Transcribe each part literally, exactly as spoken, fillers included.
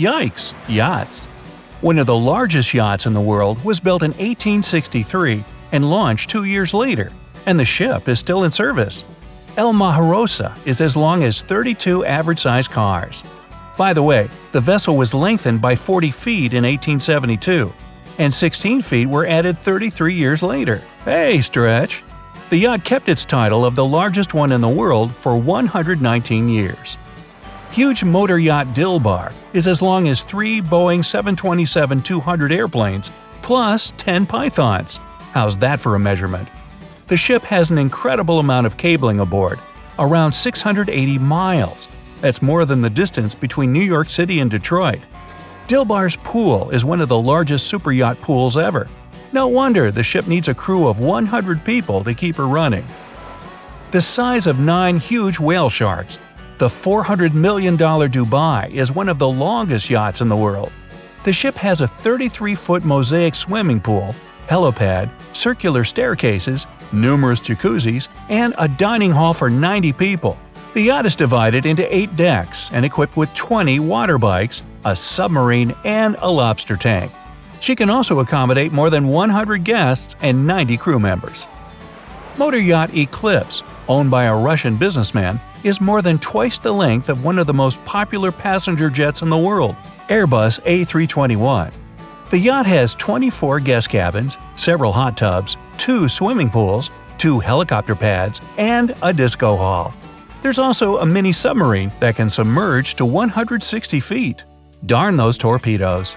Yikes! Yachts. One of the largest yachts in the world was built in eighteen sixty-three and launched two years later, and the ship is still in service. El Mahrousa is as long as thirty-two average-sized cars. By the way, the vessel was lengthened by forty feet in eighteen seventy-two, and sixteen feet were added thirty-three years later. Hey, stretch! The yacht kept its title of the largest one in the world for one hundred nineteen years. Huge motor yacht Dilbar is as long as three Boeing seven twenty-seven two hundred airplanes plus ten pythons. How's that for a measurement? The ship has an incredible amount of cabling aboard, around six hundred eighty miles. That's more than the distance between New York City and Detroit. Dilbar's pool is one of the largest superyacht pools ever. No wonder the ship needs a crew of one hundred people to keep her running. The size of nine huge whale sharks, the four hundred million dollar Dubai is one of the longest yachts in the world. The ship has a thirty-three foot mosaic swimming pool, helipad, circular staircases, numerous jacuzzis, and a dining hall for ninety people. The yacht is divided into eight decks and equipped with twenty water bikes, a submarine, and a lobster tank. She can also accommodate more than one hundred guests and ninety crew members. Motor yacht Eclipse, owned by a Russian businessman, is more than twice the length of one of the most popular passenger jets in the world, Airbus A three twenty-one. The yacht has twenty-four guest cabins, several hot tubs, two swimming pools, two helicopter pads, and a disco hall. There's also a mini submarine that can submerge to one hundred sixty feet. Darn those torpedoes!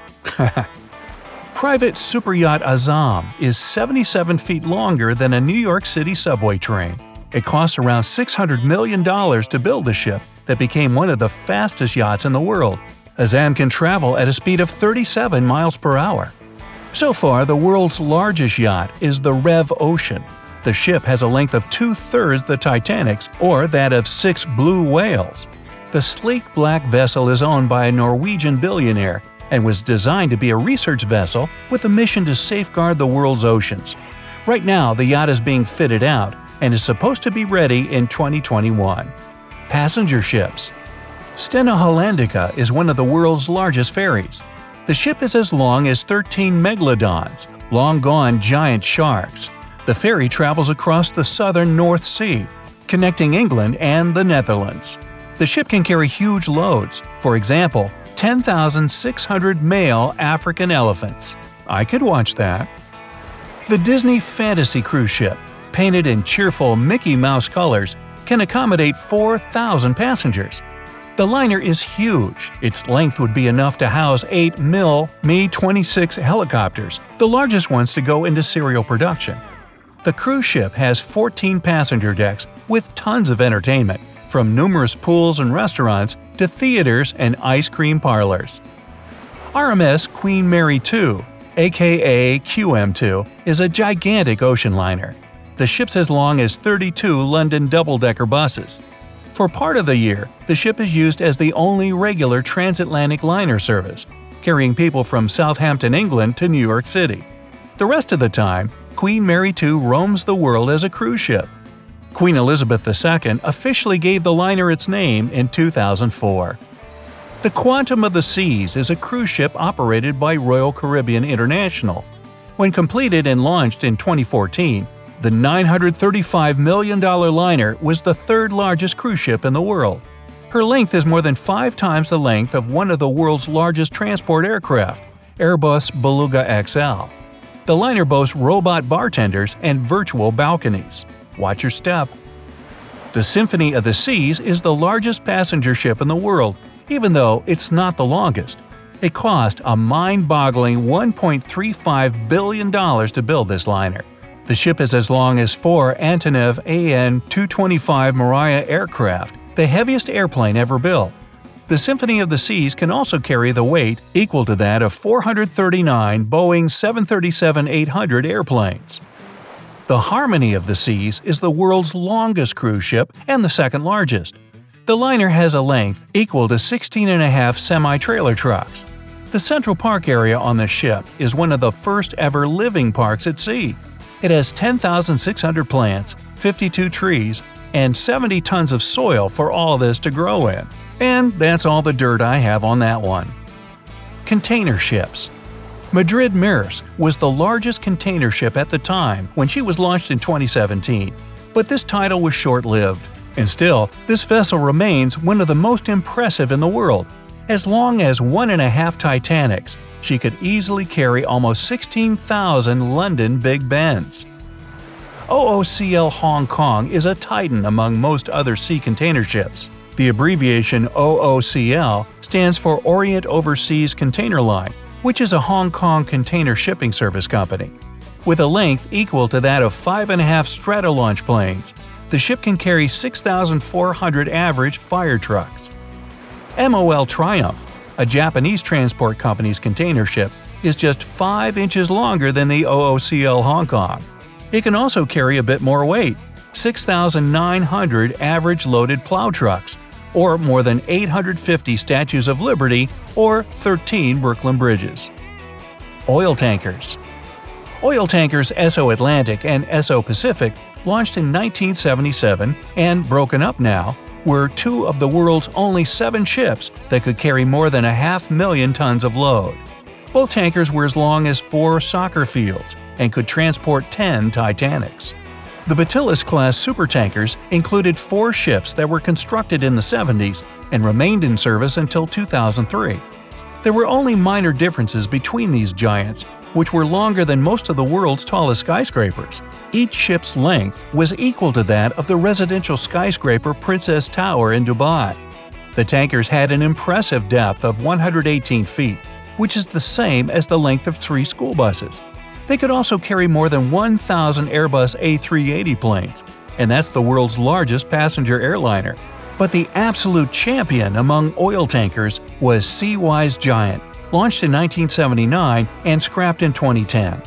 Private superyacht Azzam is seventy-seven feet longer than a New York City subway train. It costs around six hundred million dollars to build the ship that became one of the fastest yachts in the world. Azzam can travel at a speed of thirty-seven miles per hour. So far, the world's largest yacht is the Rev Ocean. The ship has a length of two-thirds the Titanic's or that of six blue whales. The sleek black vessel is owned by a Norwegian billionaire and was designed to be a research vessel with a mission to safeguard the world's oceans. Right now, the yacht is being fitted out and is supposed to be ready in twenty twenty-one. Passenger ships. Stena Hollandica is one of the world's largest ferries. The ship is as long as thirteen megalodons, long-gone giant sharks. The ferry travels across the southern North Sea, connecting England and the Netherlands. The ship can carry huge loads, for example, ten thousand six hundred male African elephants. I could watch that. The Disney Fantasy cruise ship, painted in cheerful Mickey Mouse colors, can accommodate four thousand passengers. The liner is huge. Its length would be enough to house eight M I L M I twenty-six helicopters, the largest ones to go into serial production. The cruise ship has fourteen passenger decks with tons of entertainment, from numerous pools and restaurants to theaters and ice cream parlors. R M S Queen Mary two, aka Q M two, is a gigantic ocean liner. The ship's as long as thirty-two London double-decker buses. For part of the year, the ship is used as the only regular transatlantic liner service, carrying people from Southampton, England to New York City. The rest of the time, Queen Mary two roams the world as a cruise ship. Queen Elizabeth the Second officially gave the liner its name in two thousand four. The Quantum of the Seas is a cruise ship operated by Royal Caribbean International. When completed and launched in twenty fourteen, the nine hundred thirty-five million dollar liner was the third-largest cruise ship in the world. Her length is more than five times the length of one of the world's largest transport aircraft, Airbus Beluga X L. The liner boasts robot bartenders and virtual balconies. Watch your step. The Symphony of the Seas is the largest passenger ship in the world, even though it's not the longest. It cost a mind-boggling one point three five billion dollars to build this liner. The ship is as long as four Antonov A N two twenty-five Mriya aircraft, the heaviest airplane ever built. The Symphony of the Seas can also carry the weight equal to that of four hundred thirty-nine Boeing seven thirty-seven eight hundred airplanes. The Harmony of the Seas is the world's longest cruise ship and the second largest. The liner has a length equal to sixteen and a half semi-trailer trucks. The Central Park area on the ship is one of the first ever living parks at sea. It has ten thousand six hundred plants, fifty-two trees, and seventy tons of soil for all this to grow in. And that's all the dirt I have on that one. Container ships. Madrid Maersk was the largest container ship at the time when she was launched in twenty seventeen, but this title was short-lived. And still, this vessel remains one of the most impressive in the world. As long as one and a half Titanics, she could easily carry almost sixteen thousand London Big Bens. O O C L Hong Kong is a titan among most other sea container ships. The abbreviation O O C L stands for Orient Overseas Container Line, which is a Hong Kong container shipping service company. With a length equal to that of five and a half strata-launch planes, the ship can carry six thousand four hundred average fire trucks. M O L Triumph, a Japanese transport company's container ship, is just five inches longer than the O O C L Hong Kong. It can also carry a bit more weight, six thousand nine hundred average loaded plow trucks, or more than eight hundred fifty Statues of Liberty or thirteen Brooklyn Bridges. Oil tankers. Oil tankers Esso Atlantic and Esso Pacific, launched in nineteen seventy-seven and broken up now, were two of the world's only seven ships that could carry more than a half million tons of load. Both tankers were as long as four soccer fields and could transport ten Titanics. The Batillus-class supertankers included four ships that were constructed in the seventies and remained in service until two thousand three. There were only minor differences between these giants, which were longer than most of the world's tallest skyscrapers. Each ship's length was equal to that of the residential skyscraper Princess Tower in Dubai. The tankers had an impressive depth of one hundred eighteen feet, which is the same as the length of three school buses. They could also carry more than one thousand Airbus A three eighty planes, and that's the world's largest passenger airliner. But the absolute champion among oil tankers was SeaWise Giant, launched in nineteen seventy-nine and scrapped in twenty ten.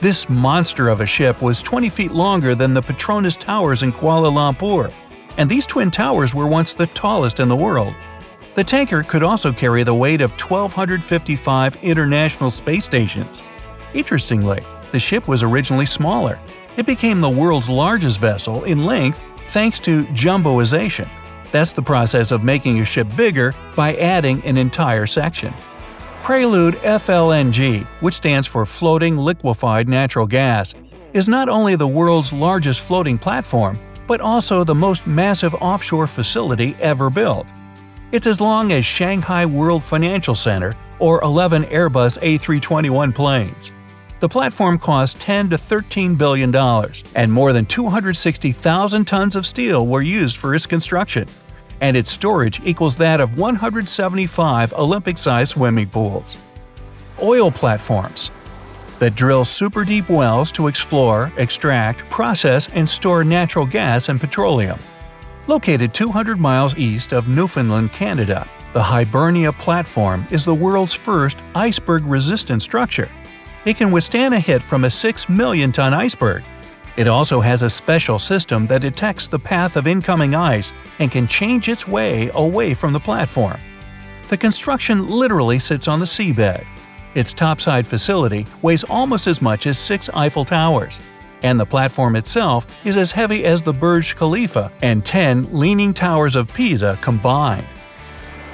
This monster of a ship was twenty feet longer than the Petronas Towers in Kuala Lumpur, and these twin towers were once the tallest in the world. The tanker could also carry the weight of one thousand two hundred fifty-five international space stations. Interestingly, the ship was originally smaller. It became the world's largest vessel in length thanks to jumboization. That's the process of making a ship bigger by adding an entire section. Prelude F L N G, which stands for Floating Liquefied Natural Gas, is not only the world's largest floating platform, but also the most massive offshore facility ever built. It's as long as Shanghai World Financial Center or eleven Airbus A three twenty-one planes. The platform cost ten to thirteen billion dollars, and more than two hundred sixty thousand tons of steel were used for its construction, and its storage equals that of one hundred seventy-five Olympic-sized swimming pools. Oil platforms that drill super-deep wells to explore, extract, process, and store natural gas and petroleum. Located two hundred miles east of Newfoundland, Canada, the Hibernia platform is the world's first iceberg-resistant structure. It can withstand a hit from a six million ton iceberg. It also has a special system that detects the path of incoming ice and can change its way away from the platform. The construction literally sits on the seabed. Its topside facility weighs almost as much as six Eiffel Towers, and the platform itself is as heavy as the Burj Khalifa and ten leaning towers of Pisa combined.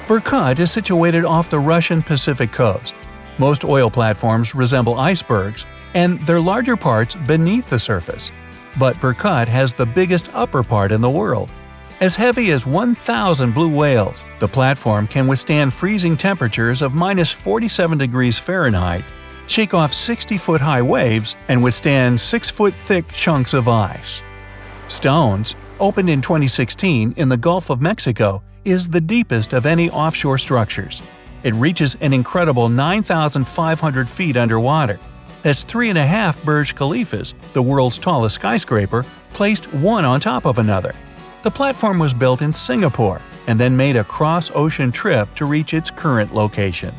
Berkut is situated off the Russian Pacific coast. Most oil platforms resemble icebergs, and their larger parts beneath the surface. But Berkut has the biggest upper part in the world. As heavy as one thousand blue whales, the platform can withstand freezing temperatures of minus forty-seven degrees Fahrenheit, shake off sixty foot high waves, and withstand six foot thick chunks of ice. Stones, opened in twenty sixteen in the Gulf of Mexico, is the deepest of any offshore structures. It reaches an incredible nine thousand five hundred feet underwater. That's three and a half Burj Khalifas, the world's tallest skyscraper, placed one on top of another. The platform was built in Singapore and then made a cross-ocean trip to reach its current location.